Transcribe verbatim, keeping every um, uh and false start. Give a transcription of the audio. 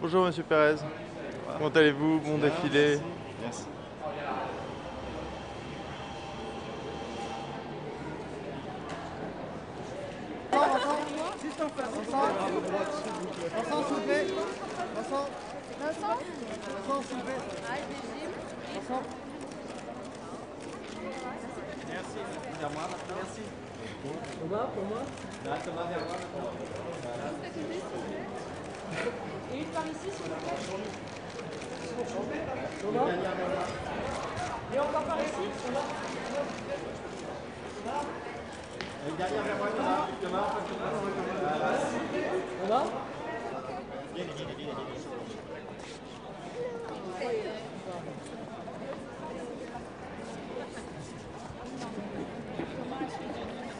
Bonjour Monsieur Perez, comment allez-vous? Bon défilé. Merci. Juste en face, Vincent, soulevez, Vincent, Vincent, Vincent, soulevez, Vincent. Merci, à moi, merci. Thomas, pour moi? Là, Thomas, vers moi. Et une par ici, s'il vous plaît. Thomas. Et encore par ici, Thomas. Thomas. Une dernière vers moi, Thomas. Thomas, Thomas. Thomas. Thomas.